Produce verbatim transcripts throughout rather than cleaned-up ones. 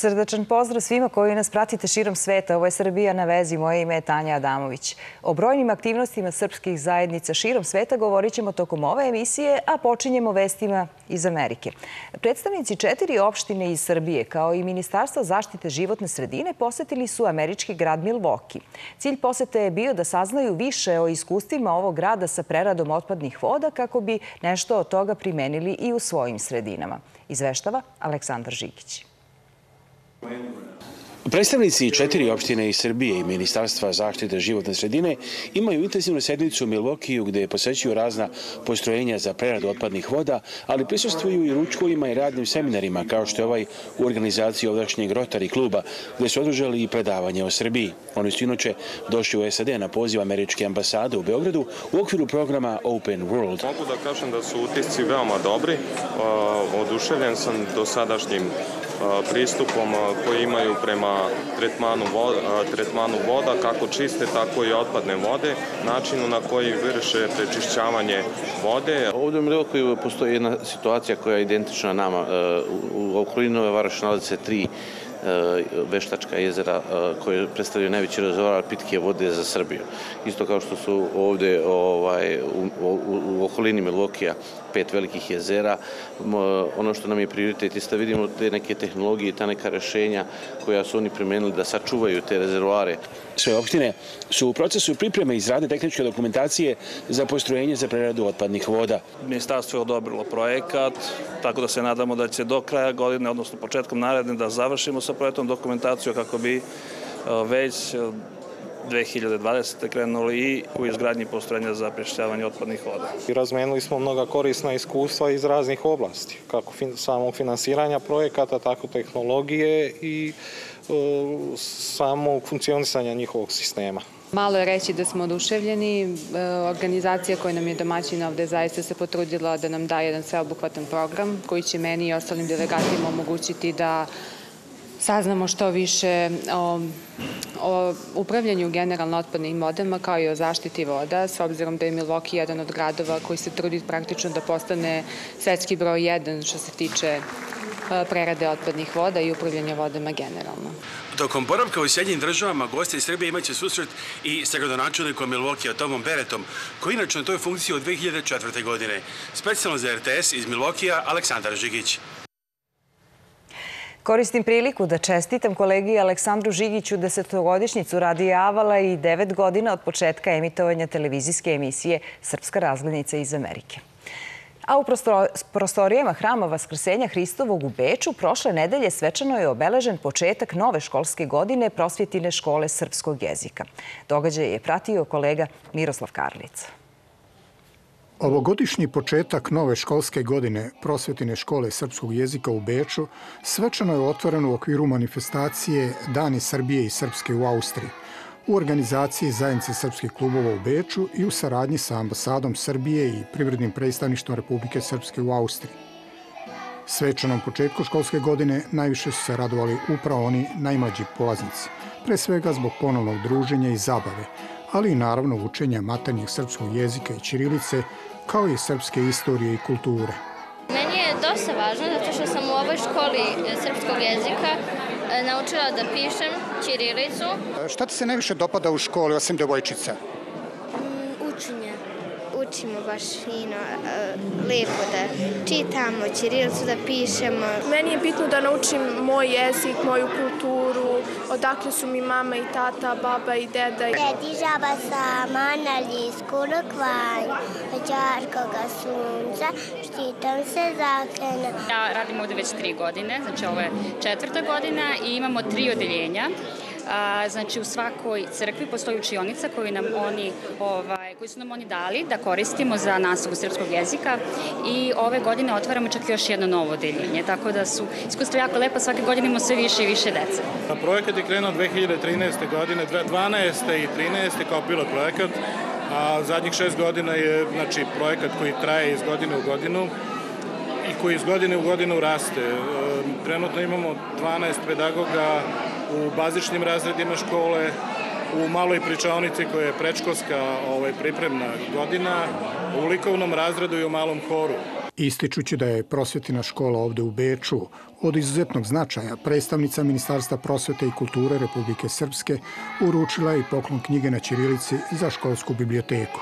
Srdačan pozdrav svima koji nas pratite širom sveta. Ovo je Srbija na vezi. Moje ime je Tanja Adamović. O brojnim aktivnostima srpskih zajednica širom sveta govorit ćemo tokom ove emisije, a počinjemo vestima iz Amerike. Predstavnici četiri opštine iz Srbije, kao i Ministarstvo zaštite životne sredine, posetili su američki grad Milvoki. Cilj posete je bio da saznaju više o iskustvima ovog grada sa preradom otpadnih voda kako bi nešto od toga primenili i u svojim sredinama. Izveštava Aleksandar Žikić. Predstavnici četiri opštine iz Srbije i Ministarstva zaštite životne sredine imaju intenzivnu sednicu u Milvokiju gdje posećuju razna postrojenja za preradu otpadnih voda, ali prisustvuju i ručkovima i radnim seminarima kao što je ovaj u organizaciji ovdašnjeg Rotary kluba gdje su održali i predavanje o Srbiji. Oni su inače došli u S A D na poziv američke ambasade u Beogradu u okviru programa Open World. Mogu da kažem da su utisci veoma dobri. Oduševljen sam dosadašnjim pristupom koji imaju prema tretmanu voda, tretmanu voda, kako čiste, tako i otpadne vode, načinu na koji vrše prečišćavanje vode. Ovdje u Milvokiju postoji jedna situacija koja je identična nama. U okolini Nove Varoši nalazi se tri veštačka jezera koje predstavljaju najveći rezervoar pitke vode za Srbiju. Isto kao što su ovdje ovaj, u, u, u okolini Milvokija pet velikih jezera. Ono što nam je prioritet je da vidimo te neke tehnologije i ta neka rješenja koja su oni primenili da sačuvaju te rezervoare. Sve opštine su u procesu pripreme izrade tehničke dokumentacije za postrojenje za preradu otpadnih voda. Ministarstvo je odobrilo projekat, tako da se nadamo da će do kraja godine, odnosno početkom naredne, da završimo sa projektom dokumentaciju kako bi već dve hiljade dvadesete. krenuli i u izgradnji postrojenja za prečišćavanje otpadnih voda. Razmenili smo mnoga korisna iskustva iz raznih oblasti, kako samog finansiranja projekata, tako tehnologije i e, samog funkcionisanja njihovog sistema. Malo je reći da smo oduševljeni. Organizacija koja nam je domaćina ovdje zaista se potrudila da nam da jedan sveobuhvatan program koji će meni i ostalim delegatima omogućiti da saznamo što više o, o upravljanju generalno otpadnim vodama kao i o zaštiti voda, s obzirom da je Milvoki jedan od gradova koji se trudi praktično da postane svetski broj jedan što se tiče prerade otpadnih voda i upravljanja vodama generalno. Tokom boravka u Sjedinjenim Državama gosti iz Srbije imaće susret i sa gradonačelnikom Milvokija Tomom Beretom, koji inače na toj funkciji od dve hiljade četvrte. godine. Specijalno za R T S iz Milvokija, Aleksandar Žikić. Koristim priliku da čestitam kolegi Aleksandru Žigiću desetogodišnjicu radija Avala i devet godina od početka emitovanja televizijske emisije Srpska razglednica iz Amerike. A u prostorijama Hrama Vaskrsenja Hristovog u Beču prošle nedelje svečano je obeležen početak nove školske godine Prosvjetine škole srpskog jezika. Događaj je pratio kolega Miroslav Karlica. Ovogodišnji početak nove školske godine Prosvjetine škole srpskog jezika u Beču svečano je otvoren u okviru manifestacije Dani Srbije i Srpske u Austriji u organizaciji Zajednice srpskih klubova u Beču i u saradnji sa ambasadom Srbije i privrednim predstavništvom Republike Srpske u Austriji. Svečanom početku školske godine najviše su se radovali upravo oni najmlađi polaznici, pre svega zbog ponovnog druženja i zabave, ali i naravno učenja maternjeg srpskog jezika i ćirilice, kao i srpske istorije i kulture. Meni je dosta važno zato što sam u ovoj školi srpskog jezika naučila da pišem ćirilicu. Šta ti se najviše dopada u školi osim devojčica? Učenje. Učimo baš fino, lepo da čitamo ćirilicu, da pišemo. Meni je bitno da naučim moj jezik, moju kulturu, odakle su mi mama i tata, baba i deda. Dedi žaba sa manali, skoro kvanj, čarkoga sunca, štitam se zaklena. Ja radim ovdje već tri godine, znači ovo je četvrta godina i imamo tri odeljenja. Znači u svakoj crkvi postoji učionica koju, nam oni, ovaj, koju su nam oni dali da koristimo za nastavu srpskog jezika i ove godine otvaramo čak još jedno novo odeljenje, tako da su iskustva jako lepa, svake godine imamo sve više i više dece. Projekat je krenuo dve hiljade trinaeste. godine, dvanaeste i trinaeste kao pilot projekat, a zadnjih šest godina je znači, projekat koji traje iz godine u godinu i koji iz godine u godinu raste. Trenutno imamo dvanaest pedagoga u bazičnim razredima škole, u maloj pričaonici koja je predškolska ovaj, pripremna godina, u likovnom razredu i u malom horu. Ističući da je prosvetina škola ovde u Beču od izuzetnog značaja, predstavnica Ministarstva prosvete i kulture Republike Srpske uručila je poklon knjige na ćirilici za školsku biblioteku.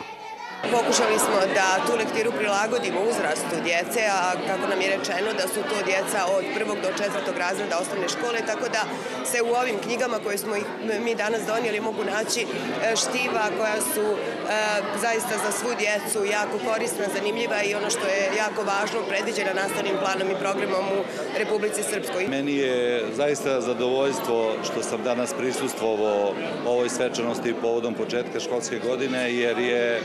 Pokušali smo da tu lektiru prilagodimo uzrastu djece, a kako nam je rečeno da su to djeca od prvog do četvrtog razreda osnovne škole, tako da se u ovim knjigama koje smo mi danas donijeli mogu naći štiva koja su e, zaista za svu djecu jako korisna, zanimljiva i ono što je jako važno predviđena nastavnim planom i programom u Republici Srpskoj. Meni je zaista zadovoljstvo što sam danas prisustvovao ovoj svečanosti povodom početka školske godine, jer je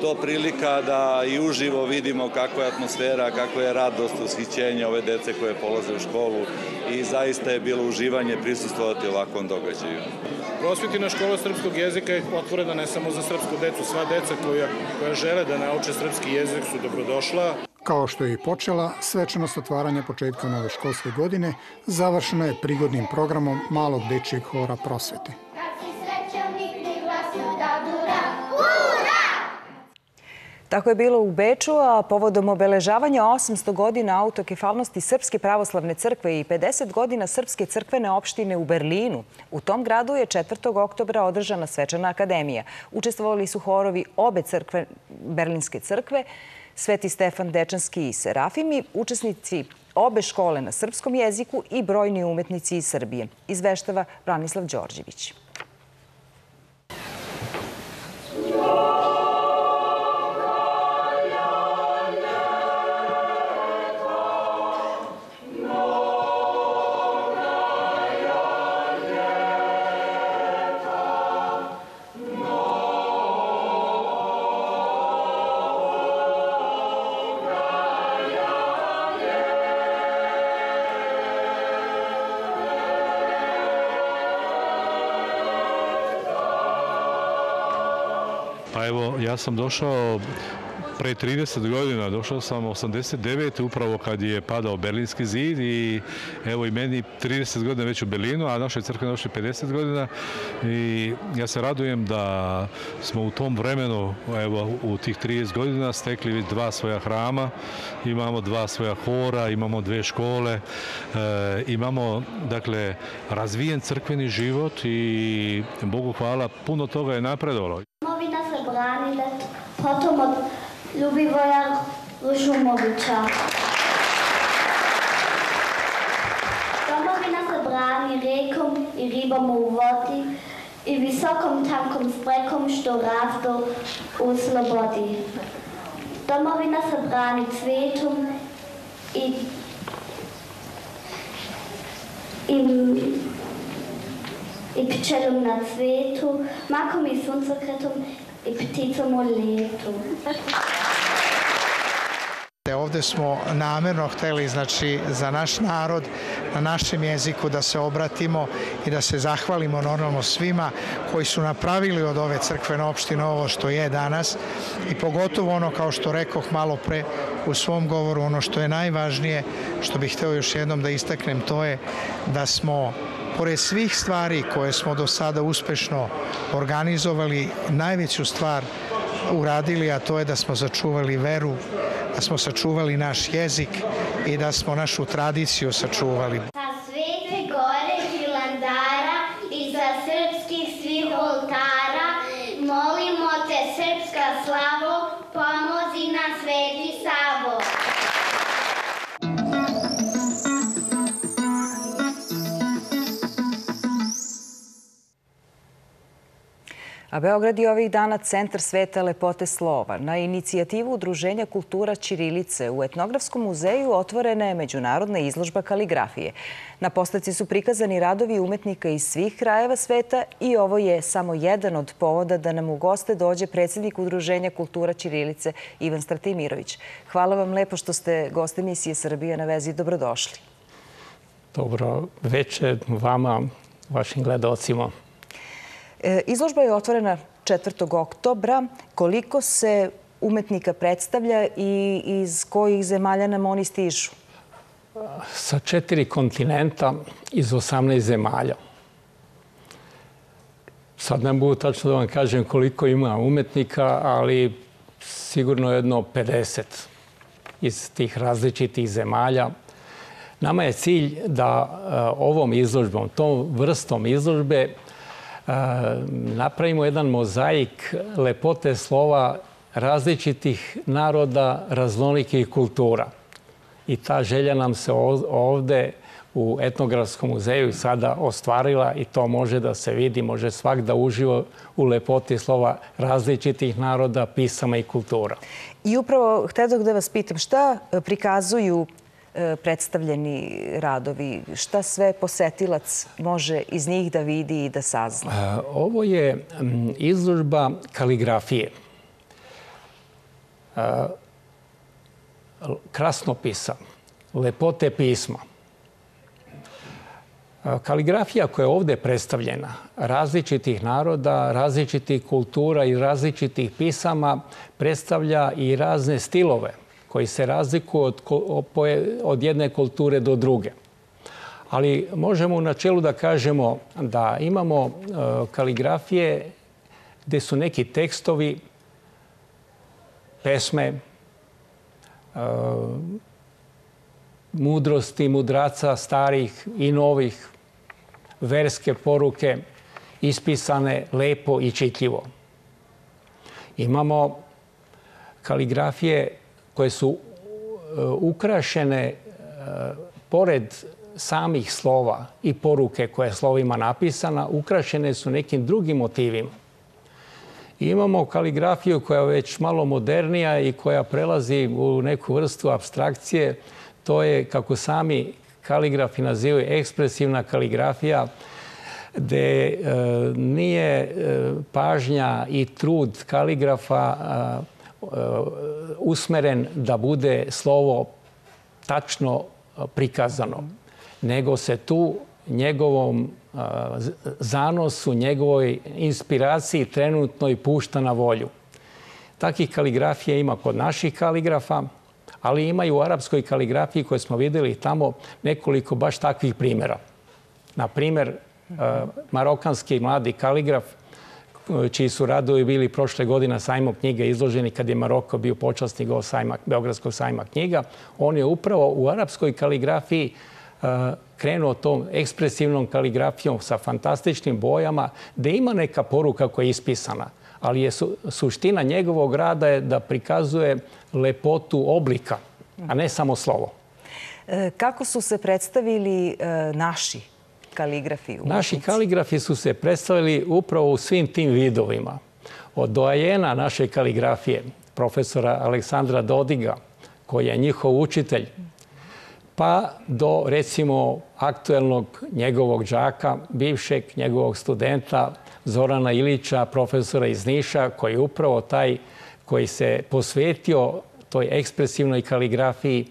to prilika da i uživo vidimo kakva je atmosfera, kakva je radost, ushićenje ove dece koje polaze u školu i zaista je bilo uživanje prisustvovati ovakvom događaju. Prosvetina škola srpskog jezika je otvorena ne samo za srpsku decu, sva deca koja, koja žele da nauče srpski jezik su dobrodošla. Kao što je i počela, svečanost otvaranja početka nove školske godine završena je prigodnim programom Malog dečijeg hora prosvete. Tako je bilo u Beču, a povodom obeležavanja osamsto godina autokefalnosti Srpske pravoslavne crkve i pedeset godina Srpske crkvene opštine u Berlinu, u tom gradu je četvrtog oktobra održana svečana akademija. Učestvovali su horovi obe crkve, Berlinske crkve, Sveti Stefan Dečanski i Serafim, i učesnici obe škole na srpskom jeziku i brojni umetnici iz Srbije, izveštava Branislav Đorđević. Evo, ja sam došao pre trideset godina, došao sam osamdeset devete upravo kad je padao Berlinski zid i evo i meni trideset godina već u Berlinu, a našoj crkvi došli pedeset godina i ja se radujem da smo u tom vremenu, evo u tih trideset godina stekli dva svoja hrama, imamo dva svoja hora, imamo dve škole, e, imamo dakle razvijen crkveni život i Bogu hvala, puno toga je napredovalo. Branile, potom od Ljubivoja Rušumovića. Domovina se brani rekom i ribom u vodi i visokom tankom strekom što rastu u slobodi. Domovina se brani cvetom i, i i pčelom na cvetu, makom i suncokretom i pticom u letu. Ovde smo namerno hteli, znači, za naš narod, na našem jeziku da se obratimo i da se zahvalimo normalno svima koji su napravili od ove crkvene opštine ovo što je danas i pogotovo ono, kao što rekoh malo pre u svom govoru, ono što je najvažnije, što bih hteo još jednom da istaknem, to je da smo pored svih stvari koje smo do sada uspešno organizovali, najveću stvar uradili, a to je da smo sačuvali veru, da smo sačuvali naš jezik i da smo našu tradiciju sačuvali. Sa Svete Gore Hilandara i sa srpskih svih oltara molimo te, srpska slavo, pomozi nam, Sveti Savo. A Beograd je ovih dana centar sveta lepote slova. Na inicijativu Udruženja Kultura ćirilice u Etnografskom muzeju otvorena je Međunarodna izložba kaligrafije. Na postavci su prikazani radovi umetnika iz svih krajeva sveta i ovo je samo jedan od povoda da nam u goste dođe predsjednik Udruženja Kultura ćirilice Ivan Stratimirović. Hvala vam lepo što ste gosti emisije Srbija na vezi. Dobrodošli. Dobro večer vama, vašim gledalcima. Izložba je otvorena četvrtog oktobra. Koliko se umetnika predstavlja i iz kojih zemalja nam oni stižu? Sa četiri kontinenta, iz osamnaest zemalja. Sad ne mogu tačno da vam kažem koliko ima umetnika, ali sigurno jedno pedeset. iz tih različitih zemalja. Nama je cilj da ovom izložbom, tom vrstom izložbe, napravimo jedan mozaik lepote slova različitih naroda, raznolikih kultura. I ta želja nam se ovde u Etnografskom muzeju sada ostvarila i to može da se vidi, može svak da uživa u lepoti slova različitih naroda, pisama i kultura. I upravo htjedoh da vas pitam, šta prikazuju predstavljeni radovi? Šta sve posetilac može iz njih da vidi i da sazna? Ovo je izložba kaligrafije, krasnopisa, lepote pisma. Kaligrafija koja je ovdje predstavljena, različitih naroda, različitih kultura i različitih pisama, predstavlja i razne stilove koji se razlikuju od jedne kulture do druge. Ali možemo u načelu da kažemo da imamo kaligrafije gdje su neki tekstovi, pesme, mudrosti mudraca starih i novih, verske poruke ispisane lepo i čitljivo. Imamo kaligrafije koje su ukrašene pored samih slova i poruke koja je slovima napisana, ukrašene su nekim drugim motivima. Imamo kaligrafiju koja je već malo modernija i koja prelazi u neku vrstu apstrakcije. To je, kako sami kaligrafi nazivaju, ekspresivna kaligrafija, gdje nije pažnja i trud kaligrafa usmeren da bude slovo tačno prikazano, nego se tu njegovom zanosu, njegovoj inspiraciji trenutno i pušta na volju. Takih kaligrafija ima kod naših kaligrafa, ali ima i u arapskoj kaligrafiji koje smo vidjeli tamo nekoliko baš takvih primjera. Na primjer, marokanski mladi kaligraf, čiji su radovi bili prošle godine na sajmu knjiga izloženi kad je Maroko bio počasnik Beogradskog sajma knjiga, on je upravo u arapskoj kaligrafiji krenuo tom ekspresivnom kaligrafijom sa fantastičnim bojama, gdje ima neka poruka koja je ispisana, ali je su, suština njegovog rada je da prikazuje lepotu oblika, a ne samo slovo. Kako su se predstavili e, naši kaligrafi? Naši kaligrafi su se predstavili upravo u svim tim vidovima. Od doajena naše kaligrafije, profesora Aleksandra Dodiga, koji je njihov učitelj, pa do, recimo, aktuelnog njegovog đaka, bivšeg njegovog studenta, Zorana Ilića, profesora iz Niša, koji je upravo taj koji se posvetio toj ekspresivnoj kaligrafiji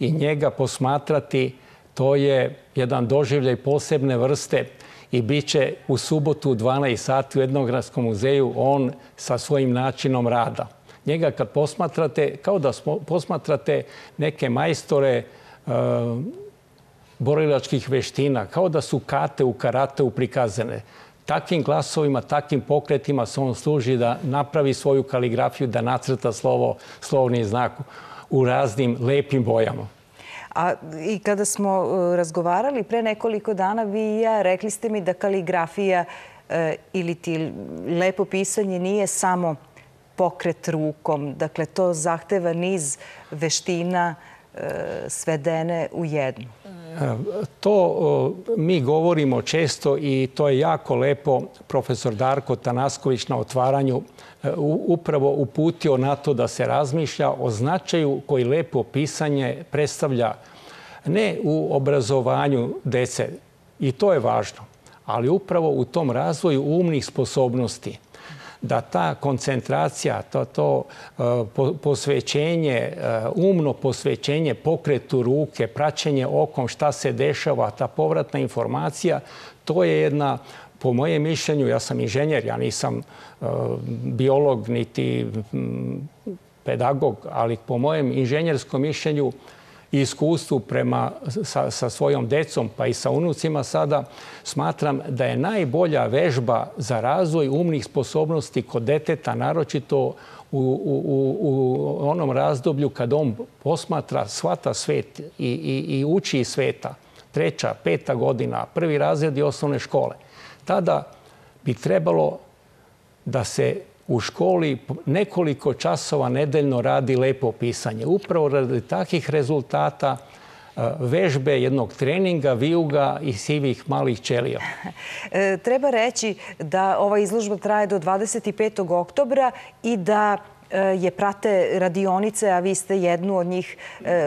i njega posmatrati, to je jedan doživljaj posebne vrste i bit će u subotu u dvanaest sati u Etnografskom muzeju on sa svojim načinom rada. Njega kad posmatrate, kao da posmatrate neke majstore borilačkih veština, kao da su kate u karateu prikazane. Takvim glasovima, takvim pokretima se on služi da napravi svoju kaligrafiju, da nacrta slovo, slovni znak u raznim lepim bojama. A i kada smo razgovarali pre nekoliko dana, vi i ja, rekli ste mi da kaligrafija e, ili ti lepo pisanje nije samo pokret rukom. Dakle, to zahteva niz veština e, svedene u jednu. To mi govorimo često i to je jako lepo profesor Darko Tanasković na otvaranju upravo uputio na to da se razmišlja o značaju koji lepo pisanje predstavlja ne u obrazovanju dece, i to je važno, ali upravo u tom razvoju umnih sposobnosti, da ta koncentracija, to, to posvećenje, umno posvećenje pokretu ruke, praćenje okom šta se dešava, ta povratna informacija, to je jedna, po mojem mišljenju, ja sam inženjer, ja nisam biolog niti pedagog, ali po mojem inženjerskom mišljenju i iskustvu sa svojom decom, pa i sa unucima sada, smatram da je najbolja vežba za razvoj umnih sposobnosti kod deteta, naročito u onom razdoblju kad on posmatra, shvata svet i uči iz sveta. Treća, peta godina, prvi razred i osnovne škole. Tada bi trebalo da se u školi nekoliko časova nedeljno radi lepo pisanje. Upravo radi takvih rezultata vežbe jednog treninga, vijuga i sivih malih ćelija. Treba reći da ova izložba traje do dvadeset petog oktobra i da je prate radionice, a vi ste jednu od njih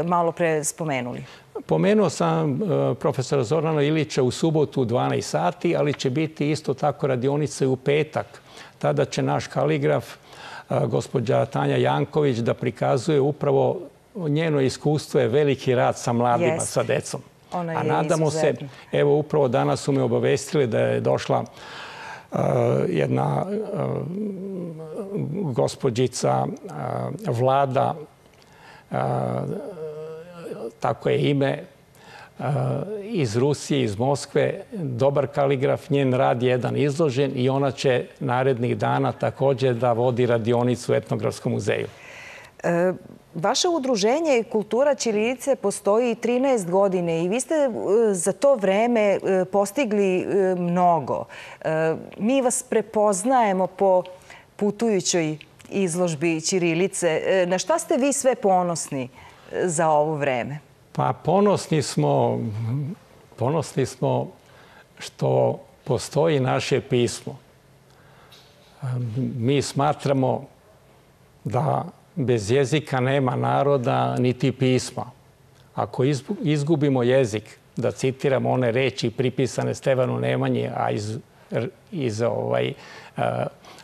malo pre spomenuli. Pomenuo sam profesora Zorana Ilića u subotu dvanaest sati, ali će biti isto tako radionice u petak. Tada će naš kaligraf, gospođa Tanja Janković, da prikazuje upravo njeno iskustvo je veliki rad sa mladima, sa decom. A nadamo se, evo upravo danas su me obavestili da je došla jedna gospođica Vlada, tako je ime, iz Rusije, iz Moskve, dobar kaligraf, njen rad je jedan izložen i ona će narednih dana također da vodi radionicu u Etnografskom muzeju. Vaše udruženje Kultura ćirilice postoji trinaest godine i vi ste za to vreme postigli mnogo. Mi vas prepoznajemo po putujućoj izložbi ćirilice. Na šta ste vi sve ponosni za ovo vreme? Pa ponosni smo, ponosni smo što postoji naše pismo. Mi smatramo da bez jezika nema naroda niti pisma. Ako izgubimo jezik, da citiramo one reči pripisane Stevanu Nemanji, a iz, iz ovaj, uh,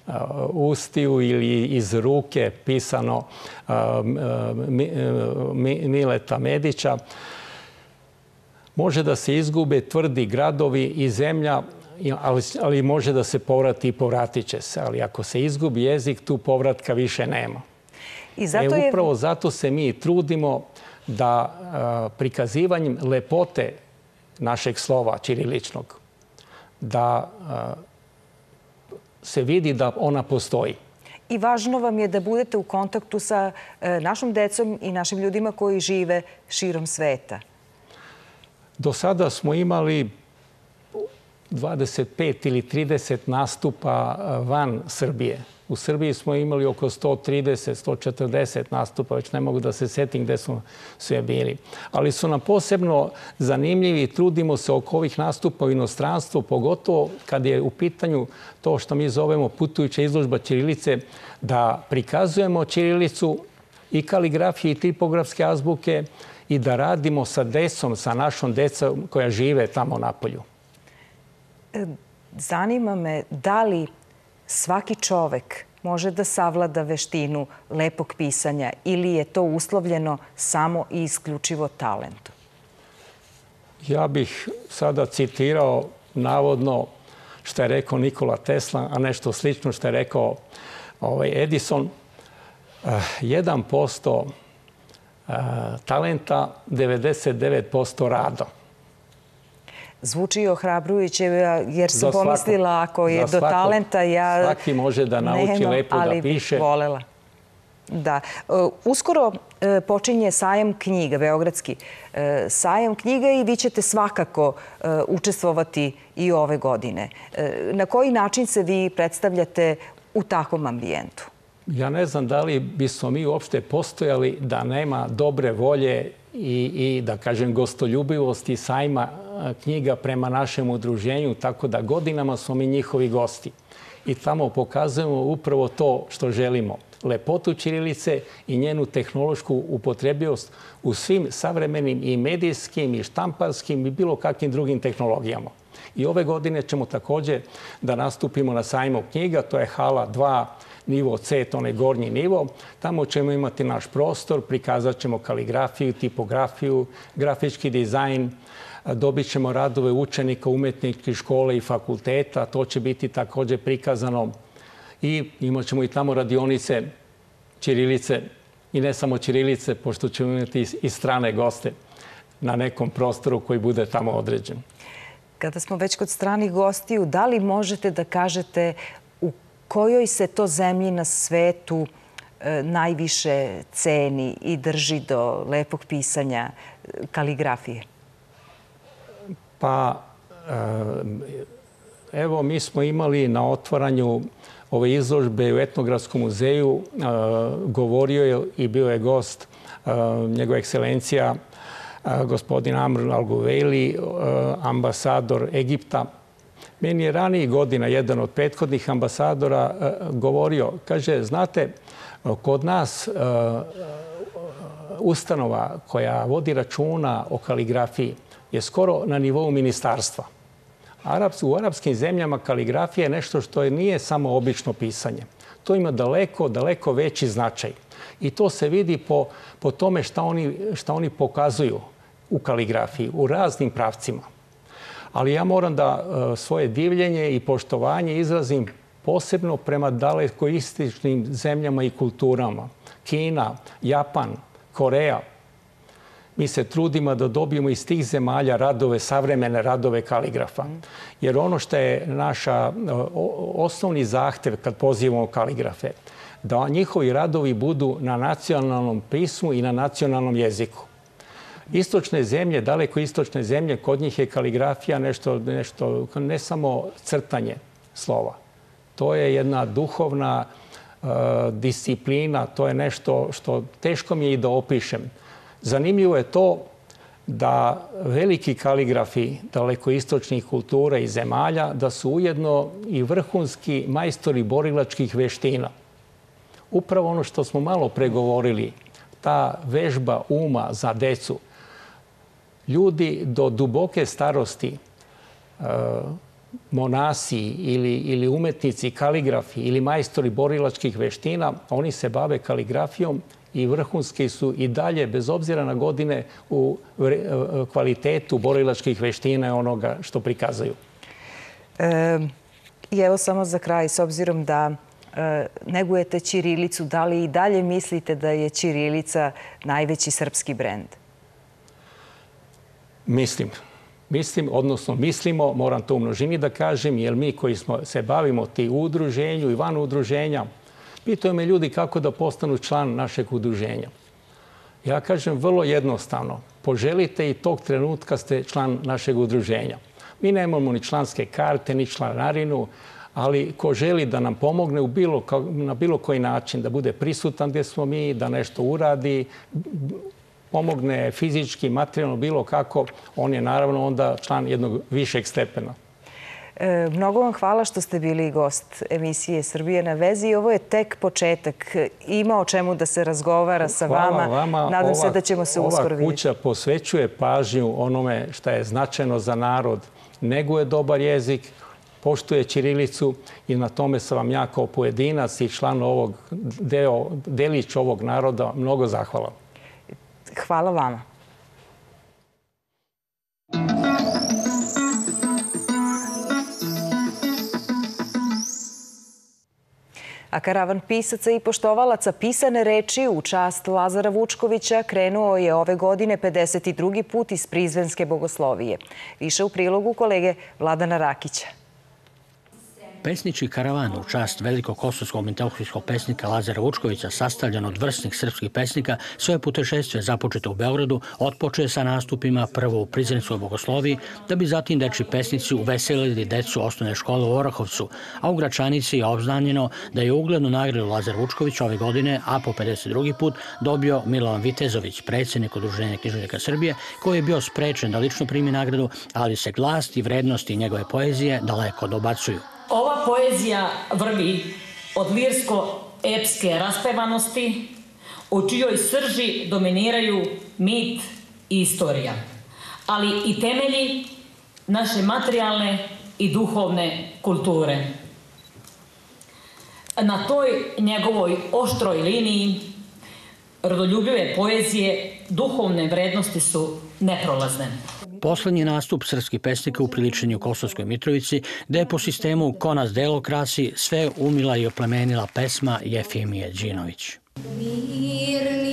uh, ustiju ili iz ruke pisano uh, uh, Mileta Medića, može da se izgube tvrdi gradovi i zemlja, ali, ali može da se povrati i povratit će se. Ali ako se izgubi jezik, tu povratka više nema. E, upravo zato se mi trudimo da prikazivanjem lepote našeg slova ćiriličnog, da se vidi da ona postoji. I važno vam je da budete u kontaktu sa našom decom i našim ljudima koji žive širom sveta. Do sada smo imali dvadeset pet ili trideset nastupa van Srbije. U Srbiji smo imali oko sto trideset, sto četrdeset nastupa, već ne mogu da se setim gde smo sve bili. Ali su nam posebno zanimljivi i trudimo se oko ovih nastupa u inostranstvu, pogotovo kad je u pitanju to što mi zovemo putujuća izložba ćirilice, da prikazujemo ćirilicu i kaligrafije i tipografske azbuke i da radimo sa decom, sa našom decom koja žive tamo napolju. Zanima me da li svaki čovek može da savlada veštinu lepog pisanja ili je to uslovljeno samo i isključivo talentom? Ja bih sada citirao navodno što je rekao Nikola Tesla, a nešto slično što je rekao Edison. jedan posto talenta, devedeset devet posto rada. Zvuči ohrabrujuće, jer sam pomislila ako je do talenta ja... Svaki može da nauči lepo da piše. Volela. Da. Uskoro počinje sajam knjiga, Beogradski sajam knjiga, i vi ćete svakako učestvovati i ove godine. Na koji način se vi predstavljate u takvom ambijentu? Ja ne znam da li bismo mi uopšte postojali da nema dobre volje i, da kažem, gostoljubivosti sajma knjiga prema našem udruženju, tako da godinama smo mi njihovi gosti. I tamo pokazujemo upravo to što želimo. Lepotu ćirilice i njenu tehnološku upotrebljivost u svim savremenim i medijskim i štamparskim i bilo kakvim drugim tehnologijama. I ove godine ćemo također da nastupimo na sajmu knjiga, to je hala dva, nivo C, to je gornji nivo. Tamo ćemo imati naš prostor, prikazat ćemo kaligrafiju, tipografiju, grafički dizajn, dobit ćemo radove učenika umetničke škole i fakulteta, to će biti također prikazano i imat ćemo i tamo radionice ćirilice i ne samo ćirilice, pošto ćemo imati i strane goste na nekom prostoru koji bude tamo određen. Kada smo već kod stranih gostiju, da li možete da kažete u kojoj se to zemlji na svetu najviše ceni i drži do lepog pisanja kaligrafije? Pa, evo, mi smo imali na otvaranju ove izložbe u Etnografskom muzeju, govorio je i bio je gost njegova ekscelencija gospodin Amr Al Gouili, ambasador Egipta. Meni je ranijih godina jedan od prethodnih ambasadora govorio, kaže, znate, kod nas ustanova koja vodi računa o kaligrafiji je skoro na nivou ministarstva. U arapskim zemljama kaligrafija je nešto što nije samo obično pisanje. To ima daleko, daleko veći značaj. I to se vidi po, po tome šta oni, šta oni pokazuju u kaligrafiji, u raznim pravcima. Ali ja moram da svoje divljenje i poštovanje izrazim posebno prema dalekoistočnim zemljama i kulturama. Kina, Japan, Koreja. Mi se trudimo da dobijemo iz tih zemalja radove, savremene radove kaligrafa. Jer ono što je naš osnovni zahtev kad pozivamo kaligrafe, da njihovi radovi budu na nacionalnom pismu i na nacionalnom jeziku. Istočne zemlje, daleko istočne zemlje, kod njih je kaligrafija nešto, nešto ne samo crtanje slova. To je jedna duhovna uh, disciplina, to je nešto što teško mi je i da opišem. Zanimljivo je to da veliki kaligrafi dalekoistočnih kultura i zemalja da su ujedno i vrhunski majstori borilačkih veština. Upravo ono što smo malo pregovorili, ta vežba uma za decu. Ljudi do duboke starosti, monasi ili, ili umetnici, kaligrafi ili majstori borilačkih veština, oni se bave kaligrafijom i vrhunski su i dalje, bez obzira na godine, u kvalitetu borilačkih veština i onoga što prikazuju. E, I evo samo za kraj, s obzirom da e, negujete ćirilicu, da li i dalje mislite da je ćirilica najveći srpski brend? Mislim. Mislim, odnosno mislimo, moram to u množini da kažem, jer mi koji smo, se bavimo ti u udruženju i van udruženja, pitaju me ljudi kako da postanu član našeg udruženja. Ja kažem vrlo jednostavno. Poželite i tog trenutka ste član našeg udruženja. Mi nemamo ni članske karte, ni članarinu, ali ko želi da nam pomogne u bilo, na bilo koji način, da bude prisutan gdje smo mi, da nešto uradi, pomogne fizički, materijalno, bilo kako, on je naravno onda član jednog višeg stepena. Mnogo vam hvala što ste bili gost emisije Srbija na vezi. Ovo je tek početak. Ima o čemu da se razgovara sa vama. Nadam se da ćemo se uskoro vidjeti. Ova kuća posvećuje pažnju onome što je značajno za narod. Neguje dobar jezik, poštuje ćirilicu i na tome sam vam ja kao pojedinac i član ovog delić ovog naroda mnogo zahvalan. Hvala vama. A karavan pisaca i poštovalaca pisane reči u čast Lazara Vučkovića krenuo je ove godine pedeset drugi put iz Prizrenske bogoslovije. Više u prilogu kolege Vladana Rakića. Pesnički karavan u čast velikokosovskog mentauhijskog pesnika Lazara Vučkovića, sastavljen od vrsnih srpskih pesnika, svoje putešestve započeto u Beogradu otpočeje sa nastupima prvo u Prizrenskoj bogosloviji, da bi zatim dečji pesnici uveselili decu osnovne škole u Orahovcu, a u Gračanici je obznanjeno da je uglednu nagradu Lazar Vučković ove godine, a po pedeset drugi put, dobio Milovan Vitezović, predsjednik Udruženja književnika Srbije, koji je bio sprečen da lično primi nagradu, ali se glas i vrednosti njegove poezije daleko dobacuju. Ova poezija vrvi od lirsko-epske raspevanosti, u čijoj srži dominiraju mit i istorija, ali i temelji naše materijalne i duhovne kulture. Na toj njegovoj oštroj liniji rodoljubive poezije duhovne vrednosti su neprolazne. Poslednji nastup srpskih pesnika upriličen je u Kosovskoj Mitrovici, gde je po sistemu ko nas delo krasi sve umila i oplemenila pesma Jefimije Đinović. Mirni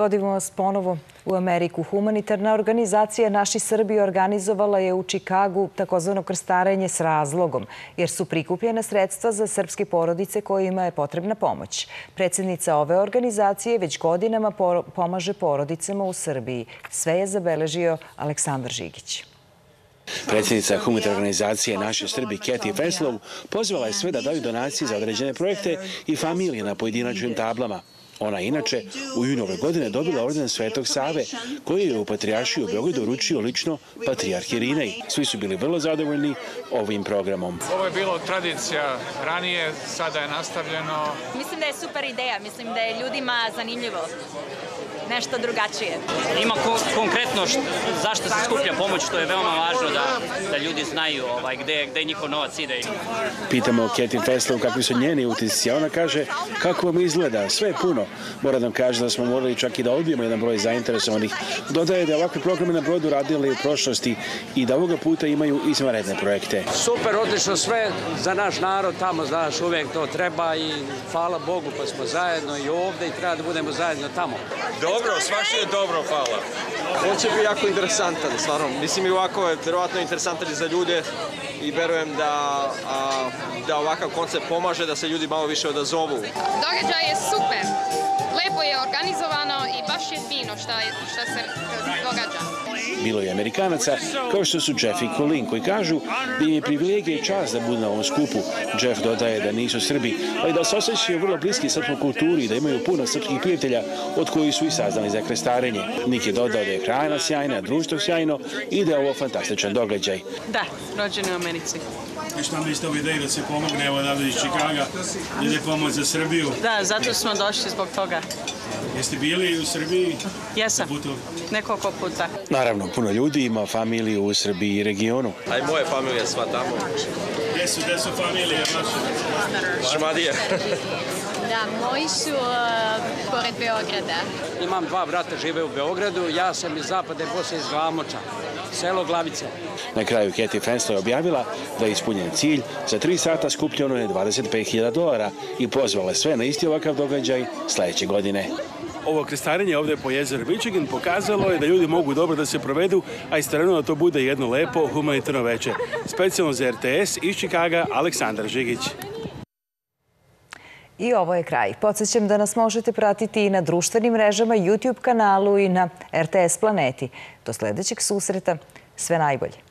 Vodimo vas ponovo u Ameriku. Humanitarna organizacija Naši Srbi organizovala je u Čikagu takozvano krstarenje s razlogom, jer su prikupljena sredstva za srpske porodice kojima je potrebna pomoć. Predsjednica ove organizacije već godinama pomaže porodicama u Srbiji. Sve je zabeležio Aleksandar Žikić. Predsjednica humanitarne organizacije Naši Srbi Keti Teslov pozvala je sve da daju donacije za određene projekte i familije na pojedinačnim tablama. Ona je inače u junu ove godine dobila orden Svetog Save, koji je u Patrijaršiji u Beogradu uručio lično Patrijarh Irinej. Svi su bili vrlo zadovoljni ovim programom. Ovo je bilo tradicija ranije, sada je nastavljeno. Mislim da je super ideja, mislim da je ljudima zanimljivo. Nešto drugačije. Ima konkretno zašto se skuplja pomoć, što je veoma važno da ljudi znaju gde njihov novac ide. Pitamo Keti Teslov kakvi su njeni utisci, a ona kaže kako vam izgleda, sve je puno. Moram vam kaže da smo morali čak i da odbijemo jedan broj zainteresovanih. Dodaje da je ovakve programe na brodu radili u prošlosti i da ovoga puta imaju izvanredne projekte. Super, odlično sve za naš narod, tamo znaš uvek to treba i hvala Bogu pa smo zajedno i ovde i treba da budemo zajedno tamo. Dobro, svašta je dobro, hvala. On će biti jako interesantan, stvarno. Mislim i ovako je verovatno interesantan za ljude i verujem da ovakav koncept pomaže da se ljudi malo više odazovu. Događaj je super, lepo je organizovano i baš je fino što se događa. Bilo je Amerikanaca, kao što su Jeff i Colin, koji kažu da im je privilegija i čast da budu na ovom skupu. Jeff dodaje da nisu Srbi, ali da se osjećaju vrlo bliski srpskoj kulturi i da imaju puno srpskih prijatelja, od kojih su i saznali za krestarenje. Nik je dodao da je hrana sjajna, društvo sjajno i da je ovo fantastičan događaj. Da, rođen u Americi. Šta mi ste u ideji da se pomogne, evo odavde iz Čikaga, da je pomoć za Srbiju? Da, zato smo došli zbog toga. Jeste bili u Srbiji? Jesam, nekoliko puta. Naravno, puno ljudi ima familiju u Srbiji i regionu. A i moje familije sva tamo. Gdje su, gdje su familije naše? Šumadije. Da, moji su pored Beograda. Imam dva brata, žive u Beogradu, ja sam iz Zapadne Bosne, iz Glamoča, selo Glavice. Na kraju Keti Teslov je objavila da je ispunjen cilj, za tri sata skupljeno je dvadeset pet hiljada dolara i pozvala sve na isti ovakav događaj sljedeće godine. Ovo krestarenje ovdje po jezeru Michigan pokazalo je da ljudi mogu dobro da se provedu, a istovremeno da to bude jedno lepo humanitarno večer. Specijalno za R T S iz Čikaga, Aleksandar Žikić. I ovo je kraj. Podsjećam da nas možete pratiti i na društvenim mrežama, YouTube kanalu i na R T S Planeti. Do sljedećeg susreta. Sve najbolje.